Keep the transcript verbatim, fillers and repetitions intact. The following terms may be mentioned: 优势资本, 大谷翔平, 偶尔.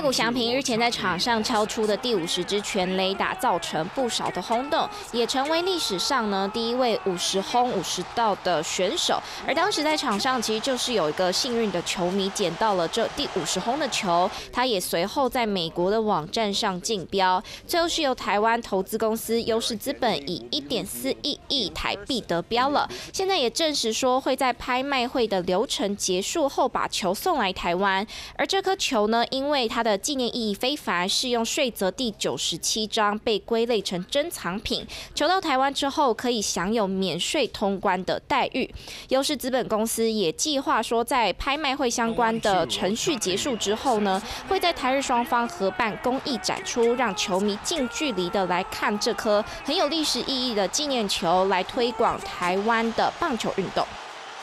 大谷翔平日前在场上敲出的第五十支全垒打，造成不少的轰动，也成为历史上呢第一位五十轰五十盗的选手。而当时在场上，其实就是有一个幸运的球迷捡到了这第五十轰的球，他也随后在美国的网站上竞标，最后是由台湾投资公司优势资本以一点四一亿台币得标了。现在也证实说会在拍卖会的流程结束后把球送来台湾，而这颗球呢，因为它的纪念意义非凡，是用税则第九十七章被归类成珍藏品。球到台湾之后，可以享有免税通关的待遇。优势资本公司也计划说，在拍卖会相关的程序结束之后呢，会在台日双方合办公益展出，让球迷近距离的来看这颗很有历史意义的纪念球，来推广台湾的棒球运动。